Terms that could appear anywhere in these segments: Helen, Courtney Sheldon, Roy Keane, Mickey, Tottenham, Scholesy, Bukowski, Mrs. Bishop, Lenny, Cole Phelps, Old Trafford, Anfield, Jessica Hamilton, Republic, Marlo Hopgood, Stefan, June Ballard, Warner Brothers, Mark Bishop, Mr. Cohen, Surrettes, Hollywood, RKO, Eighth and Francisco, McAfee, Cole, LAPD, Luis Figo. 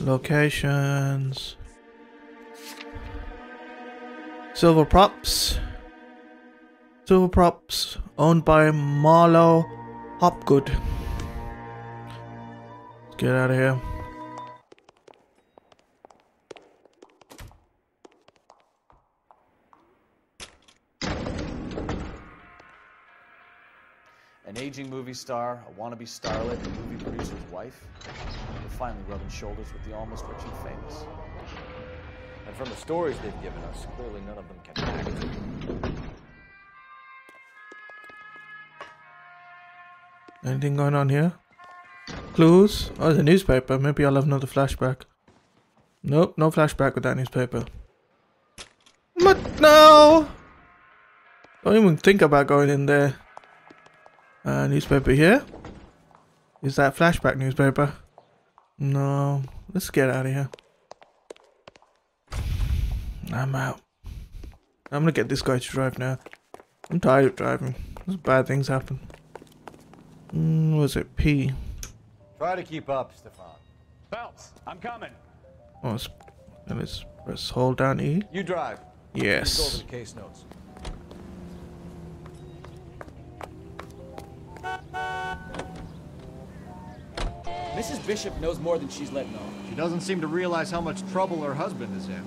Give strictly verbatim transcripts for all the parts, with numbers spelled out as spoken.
Locations. Silver props. Silver props owned by Marlo Hopgood. Let's get out of here. An aging movie star, a wannabe starlet, a movie producer's wife. They're finally rubbing shoulders with the almost rich and famous. And from the stories they've given us, clearly none of them can act. Anything going on here? Clues? Oh, there's a newspaper. Maybe I'll have another flashback. Nope, no flashback with that newspaper. What? No! Don't even think about going in there. Uh, newspaper here. Is that flashback newspaper? No. Let's get out of here. I'm out. I'm gonna get this guy to drive now. I'm tired of driving. Those bad things happen. Mm, was it P? Try to keep up, Stefan. Phelps, I'm coming. Oh, let's, let's let's hold down E. You drive. Yes. Let's go over the case notes. Missus Bishop knows more than she's letting on. She doesn't seem to realize how much trouble her husband is in.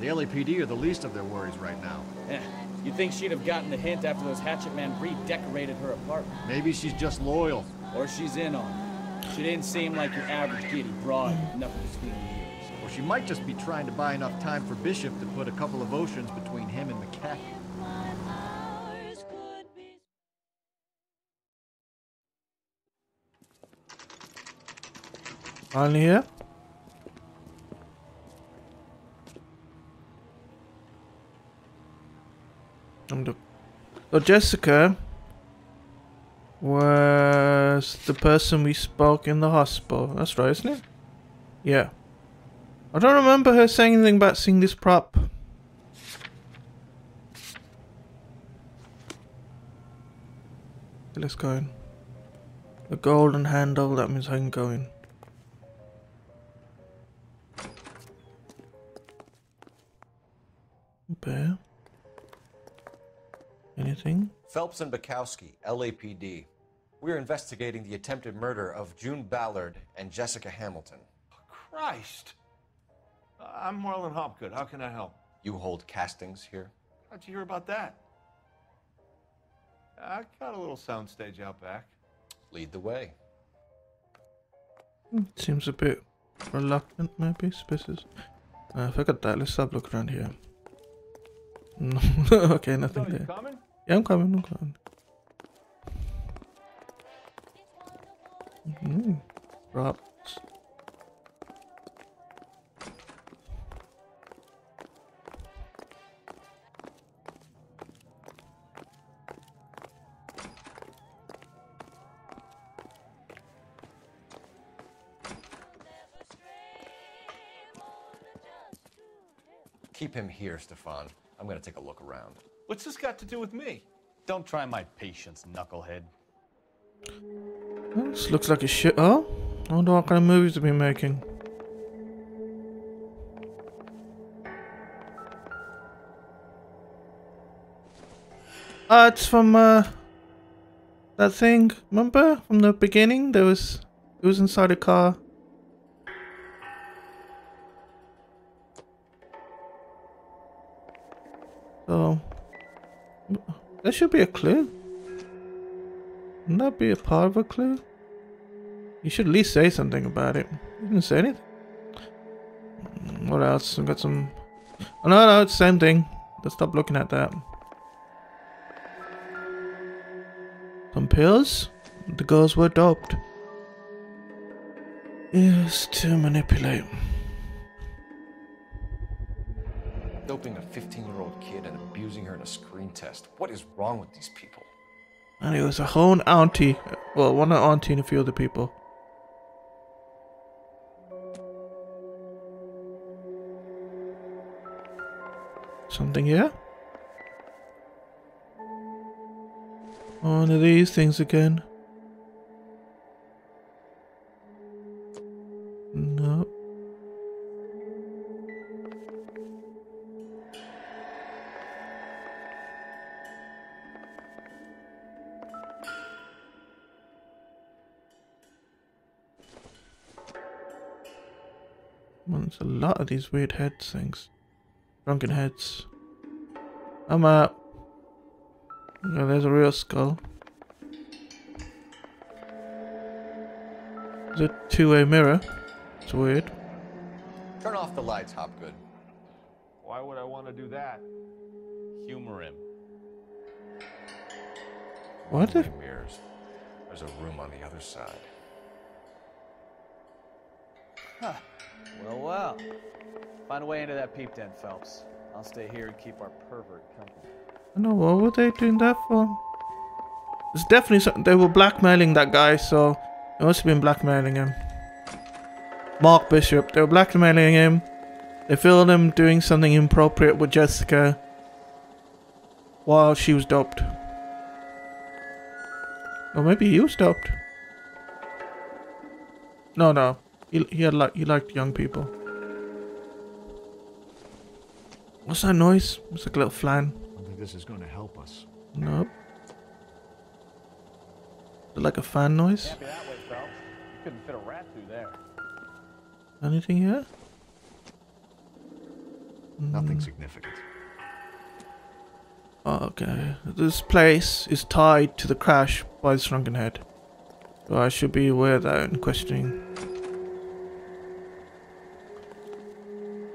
The L A P D are the least of their worries right now. Eh, you'd think she'd have gotten the hint after those hatchet men redecorated her apartment. Maybe she's just loyal. Or she's in on it. She didn't seem like your average giddy broad with nothing between the ears. Or she might just be trying to buy enough time for Bishop to put a couple of oceans between him and McAfee. On here. So Jessica was the person we spoke in the hospital. That's right, isn't it? Yeah. I don't remember her saying anything about seeing this prop. Let's go in. The golden handle. That means I can go in. Bear. Anything? Phelps and Bukowski, L A P D. We're investigating the attempted murder of June Ballard and Jessica Hamilton. Christ! I'm Marlon Hopgood. How can I help? You hold castings here? How'd you hear about that? I got a little soundstage out back. Lead the way. Seems a bit reluctant, maybe. Spaces. Uh, I forgot that. Let's have a look around here. No. Okay, nothing there. Coming? Yeah, I'm coming, I'm coming. Mm-hmm. Props. Keep him here, Stefan. I'm gonna take a look around. What's this got to do with me? Don't try my patience, knucklehead. This looks like a shit. Oh, I wonder what kind of movies they've been making. Ah, uh, it's from uh, that thing. Remember from the beginning? There was it was inside a car. So, there should be a clue. Wouldn't that be a part of a clue? You should at least say something about it. You didn't say anything. What else? I've got some... Oh, no, no, it's the same thing. Let's stop looking at that. Some pills. The girls were doped. Yes, to manipulate. Doping a fifteen-year-old kid and abusing her in a screen test. What is wrong with these people? And it was a whole auntie. Well, one auntie and a few other people. Something here? One of these things again. No. ones. A lot of these weird head things. Drunken heads. I'm out. Yeah, there's a real skull. It's a two-way mirror. It's weird. Turn off the lights, Hopgood. Why would I want to do that? Humor him. What? The mirrors. There's a room on the other side. Huh. Well, well. Find a way into that peep den, Phelps. I'll stay here and keep our pervert company. I know, what were they doing that for? It's definitely something. They were blackmailing that guy, so they must have been blackmailing him. Mark Bishop. They were blackmailing him. They filmed him doing something inappropriate with Jessica while she was doped. Or maybe he was doped. No, no. He, he, had li he liked young people. What's that noise? It's like a little flan. I don't think this is going to help us. Nope. Is it like a fan noise? Can't be that way, Phelps. You couldn't fit a rat through there. Anything here? Nothing mm. significant. Oh, okay. This place is tied to the crash by the shrunken head. So I should be aware of that and questioning.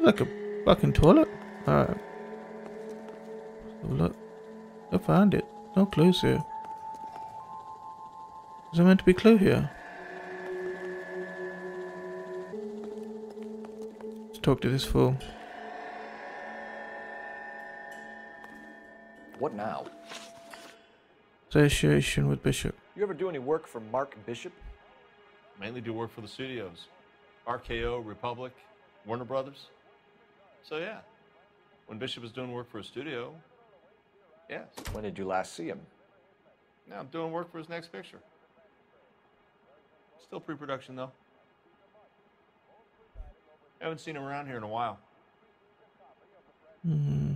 Like a fucking toilet. Alright. Look. I found it. No clues here. Is there meant to be a clue here? Let's talk to this fool. What now? Association with Bishop. You ever do any work for Mark Bishop? Mainly do work for the studios. R K O, Republic, Warner Brothers. So yeah, when Bishop was doing work for a studio, yes. When did you last see him? Now I'm doing work for his next picture. Still pre-production though. Haven't seen him around here in a while. Mm-hmm.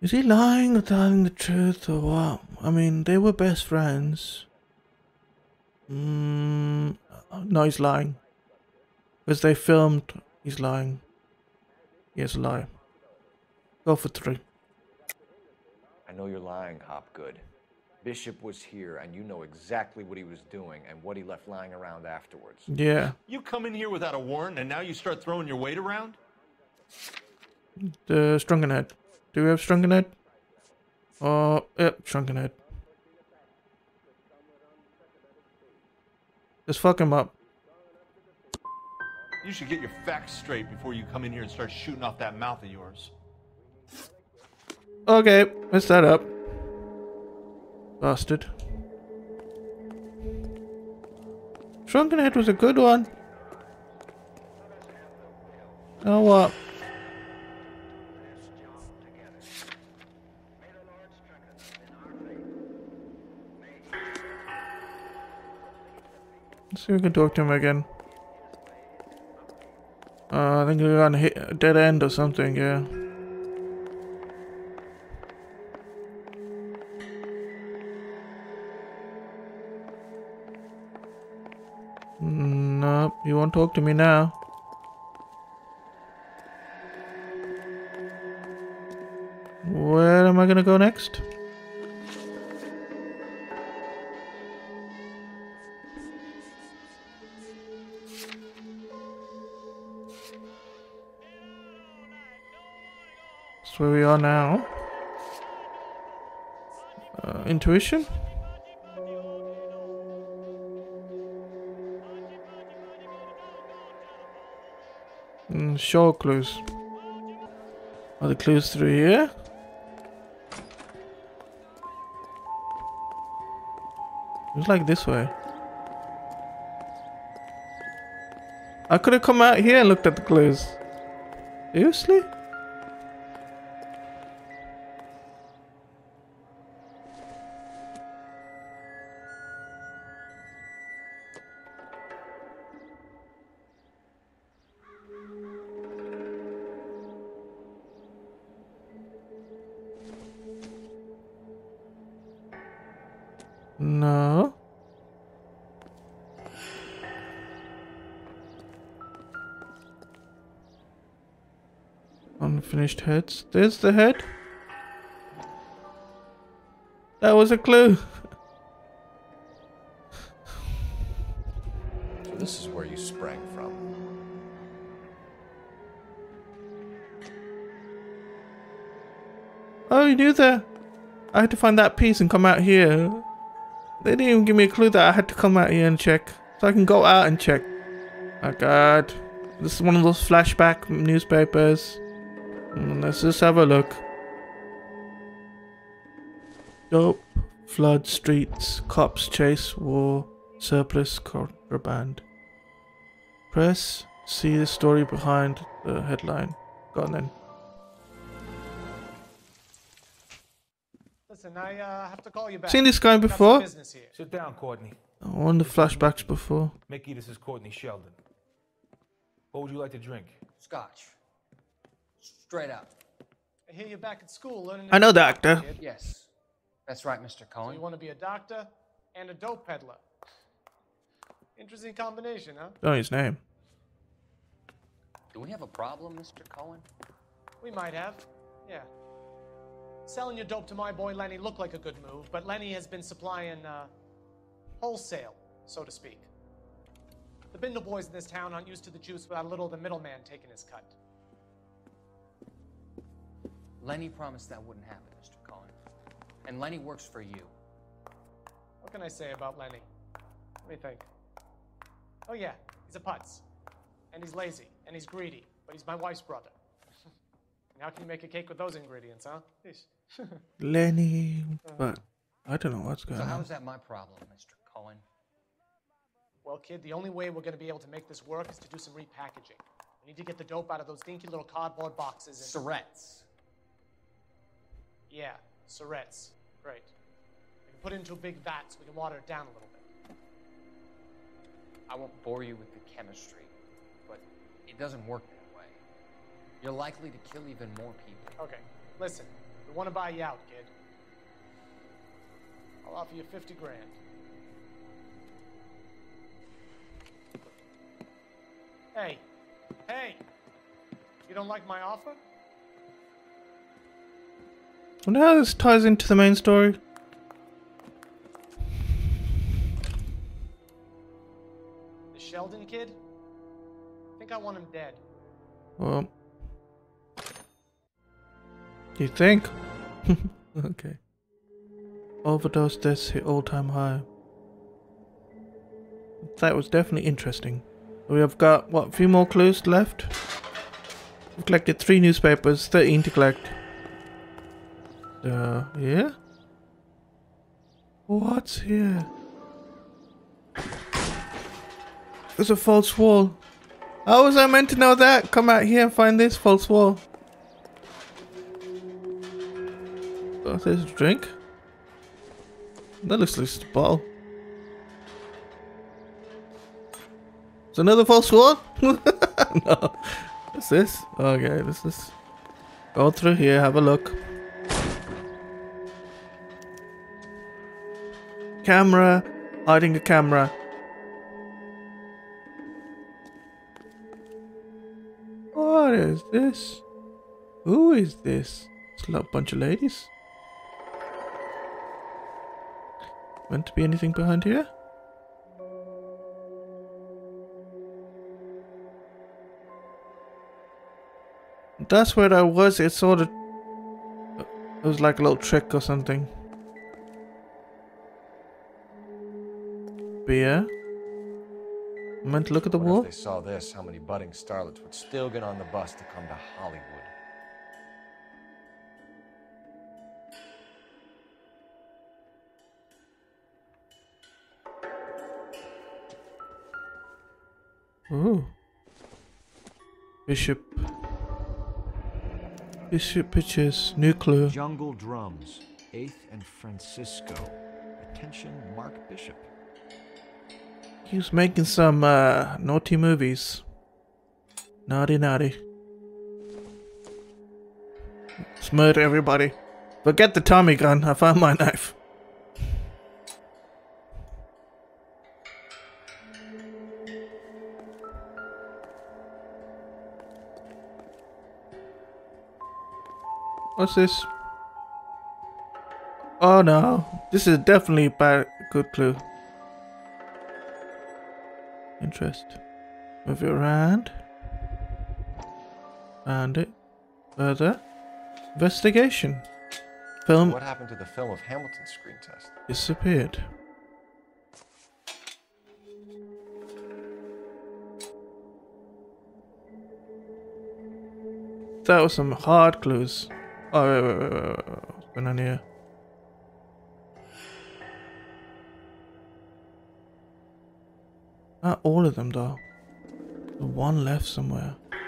Is he lying or telling the truth or what? I mean, they were best friends. Mm, no, he's lying. Because they filmed, he's lying. He has a lie. Go for three. I know you're lying, Hopgood. Bishop was here and you know exactly what he was doing and what he left lying around afterwards. Yeah. You come in here without a warrant and now you start throwing your weight around? The Strunken Head. Do we have Shrunken Head? Oh, yep, Shrunken Head. Just fuck him up. You should get your facts straight before you come in here and start shooting off that mouth of yours. Okay, messed that up. Bastard. Shrunken Head was a good one. Oh, what? Let's see if we can talk to him again. Uh, I think we're gonna hit a dead end or something, yeah. Mm, nope, he won't talk to me now. Where am I gonna go next? Where we are now. Uh, intuition? Mm, sure, clues. Are the clues through here? It was like this way. I could have come out here and looked at the clues. Seriously? Unfinished heads. There's the head. That was a clue. So this is where you sprang from. Oh, you knew that. I had to find that piece and come out here. They didn't even give me a clue that I had to come out here and check. So I can go out and check. Oh god. This is one of those flashback newspapers. Let's just have a look. Dope, flood, streets, cops, chase, war, surplus, contraband. Press, see the story behind the headline. Go on then. Listen, I uh, have to call you back. Seen this guy before? Sit down, Courtney. Oh, on the flashbacks before. Mickey, this is Courtney Sheldon. What would you like to drink? Scotch. Straight up. I hear you're back at school learning. I know the actor. Yes. That's right, Mister Cohen. So you want to be a doctor and a dope peddler. Interesting combination, huh? Oh, his name. Do we have a problem, Mister Cohen? We might have. Yeah. Selling your dope to my boy Lenny looked like a good move, but Lenny has been supplying uh, wholesale, so to speak. The Bindle boys in this town aren't used to the juice without a little of the middleman taking his cut. Lenny promised that wouldn't happen, Mister Cohen. And Lenny works for you. What can I say about Lenny? Let me think. Oh yeah, he's a putz. And he's lazy, and he's greedy, but he's my wife's brother. And how can you make a cake with those ingredients, huh? Lenny, but I don't know what's going on. So how is that my problem, Mister Cohen? Well, kid, the only way we're going to be able to make this work is to do some repackaging. We need to get the dope out of those dinky little cardboard boxes and... Surrettes. Yeah, Surrettes. Great. We can put it into a big vat so we can water it down a little bit. I won't bore you with the chemistry, but it doesn't work that way. You're likely to kill even more people. Okay, listen. We want to buy you out, kid. I'll offer you fifty grand. Hey, hey, you don't like my offer? I wonder how this ties into the main story. The Sheldon kid? I think I want him dead. Well, you think? Okay. Overdose deaths hit all-time high. That was definitely interesting. We have got, what, a few more clues left? We've collected three newspapers, thirteen to collect. Uh, yeah? What's here? There's a false wall. How was I meant to know that? Come out here and find this false wall. Oh, there's a drink. That looks like it's a bottle. It's another false wall? No. What's this? Okay, this is... Go through here, have a look. Camera. Hiding a camera. What is this? Who is this? It's a bunch of ladies. Meant to be anything behind here? That's where I was, it sort of... It was like a little trick or something. Beer. I meant to look at the wall. If they saw this, how many budding starlets would still get on the bus to come to Hollywood? Ooh. Bishop. Bishop pictures, new clue. Jungle drums, Eighth and Francisco. Attention, Mark Bishop. He was making some uh, naughty movies. Naughty, naughty. Let's murder everybody. Forget the Tommy gun, I found my knife. What's this? Oh no, this is definitely a bad, good clue. Interest. Move it around. Found it. Further. Investigation. Film. What happened to the film of Hamilton's screen test? Disappeared. That was some hard clues. Oh, wait, wait, wait, wait, wait. What's going on here? Not all of them, though. The one left somewhere. I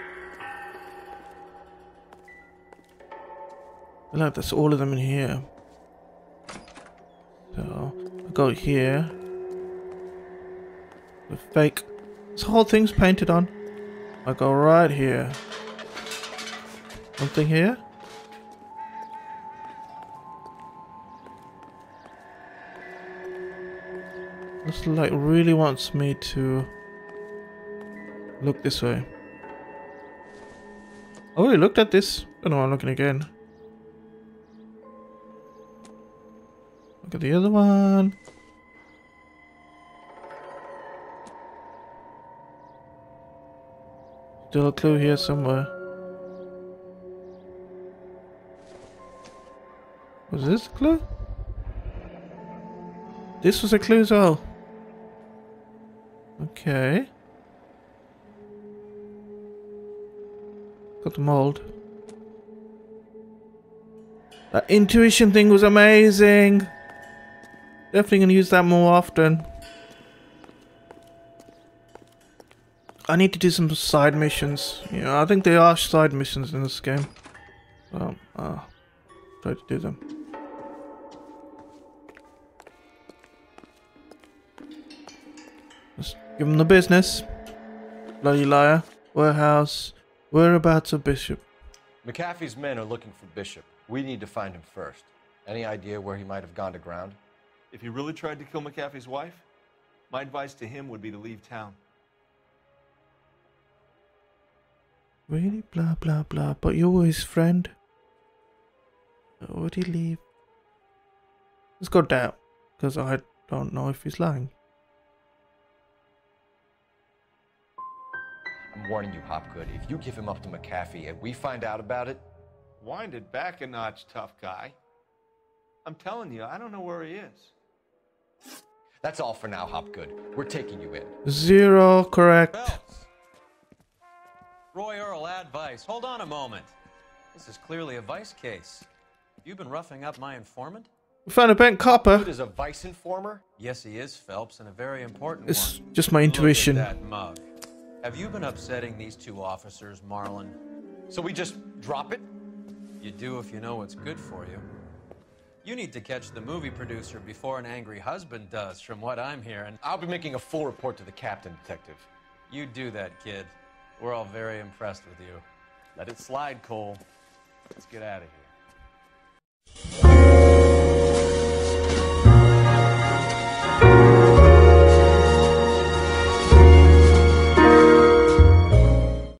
feel like that's all of them in here. So, I go here. The fake. This whole thing's painted on. I go right here. Something here? This like really wants me to look this way. I already looked at this. I don't know why I'm looking again. Look at the other one. Still a clue here somewhere. Was this a clue? This was a clue as well. Okay. Got the mold. That intuition thing was amazing. Definitely gonna use that more often. I need to do some side missions. You know, I think there are side missions in this game. Um, I'll try to do them. Give him the business. Bloody liar. Warehouse. Whereabouts of Bishop? McAfee's men are looking for Bishop. We need to find him first. Any idea where he might have gone to ground? If he really tried to kill McAfee's wife, my advice to him would be to leave town. Really? Blah, blah, blah. But you were his friend. So would he leave? Let's go down. Because I don't know if he's lying. I'm warning you, Hopgood, if you give him up to McAfee and we find out about it... Wind it back a notch, tough guy. I'm telling you, I don't know where he is. That's all for now, Hopgood. We're taking you in. Zero correct. Bells. Roy Earl, ad vice. Hold on a moment. This is clearly a vice case. You've been roughing up my informant? We found a bent copper. Hopgood is a vice informer? Yes, he is, Phelps, and a very important it's one. It's just my intuition. Look at that mug. Have you been upsetting these two officers, Marlon? So we just drop it? You do if you know what's good for you. You need to catch the movie producer before an angry husband does, from what I'm hearing. I'll be making a full report to the captain, detective. You do that, kid. We're all very impressed with you. Let it slide, Cole. Let's get out of here.